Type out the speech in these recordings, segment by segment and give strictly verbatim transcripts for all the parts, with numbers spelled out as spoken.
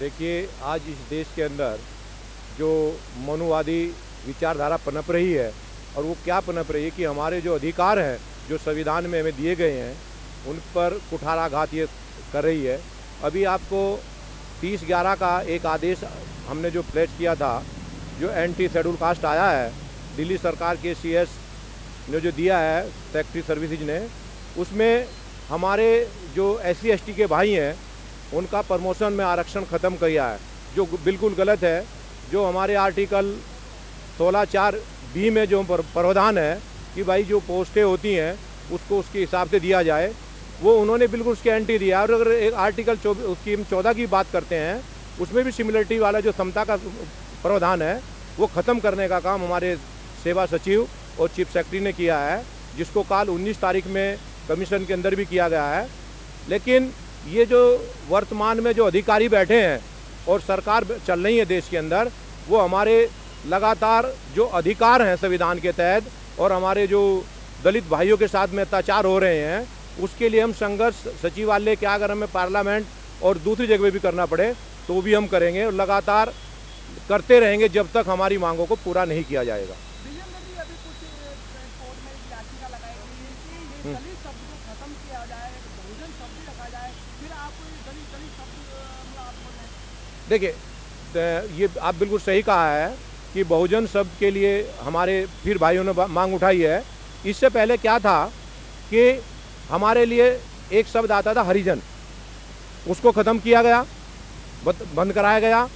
देखिए आज इस देश के अंदर जो मनुवादी विचारधारा पनप रही है, और वो क्या पनप रही है कि हमारे जो अधिकार हैं जो संविधान में हमें दिए गए हैं उन पर कुठाराघात ये कर रही है। अभी आपको तीस ग्यारह का एक आदेश हमने जो प्लेट किया था, जो एंटी शेड्यूल कास्ट आया है दिल्ली सरकार के सीएस ने जो दिया है सेक्रेटरी सर्विसेज ने, उसमें हमारे जो एस सी एस टी के भाई हैं उनका प्रमोशन में आरक्षण ख़त्म किया है, जो बिल्कुल गलत है। जो हमारे आर्टिकल सोलह चार बी में जो प्रावधान है कि भाई जो पोस्टें होती हैं उसको उसके हिसाब से दिया जाए, वो उन्होंने बिल्कुल उसके एंटी दिया। और अगर एक आर्टिकल उसकी हम चौदह की बात करते हैं, उसमें भी सिमिलरिटी वाला जो क्षमता का प्रावधान है वो ख़त्म करने का काम हमारे सेवा सचिव और चीफ सेक्रेटरी ने किया है, जिसको काल उन्नीस तारीख में कमीशन के अंदर भी किया गया है। लेकिन ये जो वर्तमान में जो अधिकारी बैठे हैं और सरकार चल रही है देश के अंदर, वो हमारे लगातार जो अधिकार हैं संविधान के तहत और हमारे जो दलित भाइयों के साथ में अत्याचार हो रहे हैं उसके लिए हम संघर्ष सचिवालय क्या अगर हमें पार्लियामेंट और दूसरी जगह भी करना पड़े तो भी हम करेंगे और लगातार करते रहेंगे जब तक हमारी मांगों को पूरा नहीं किया जाएगा। देखिए ये आप बिल्कुल सही कहा है कि बहुजन शब्द के लिए हमारे फिर भाइयों ने मांग उठाई है। इससे पहले क्या था कि हमारे लिए एक शब्द आता था हरिजन, उसको ख़त्म किया गया, बंद कराया गया।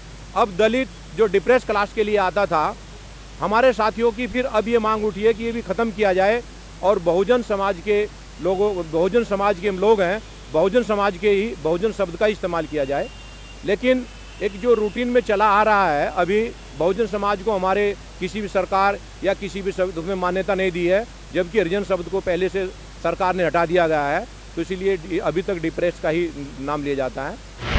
अब दलित जो डिप्रेस क्लास के लिए आता था, हमारे साथियों की फिर अब ये मांग उठी है कि ये भी ख़त्म किया जाए। और बहुजन समाज के लोगों, बहुजन समाज के हम लोग हैं, बहुजन समाज के ही बहुजन शब्द का इस्तेमाल किया जाए। लेकिन एक जो रूटीन में चला आ रहा है, अभी बहुजन समाज को हमारे किसी भी सरकार या किसी भी शब्द उसमें मान्यता नहीं दी है, जबकि हरिजन शब्द को पहले से सरकार ने हटा दिया गया है, तो इसीलिए अभी तक डिप्रेस का ही नाम लिया जाता है।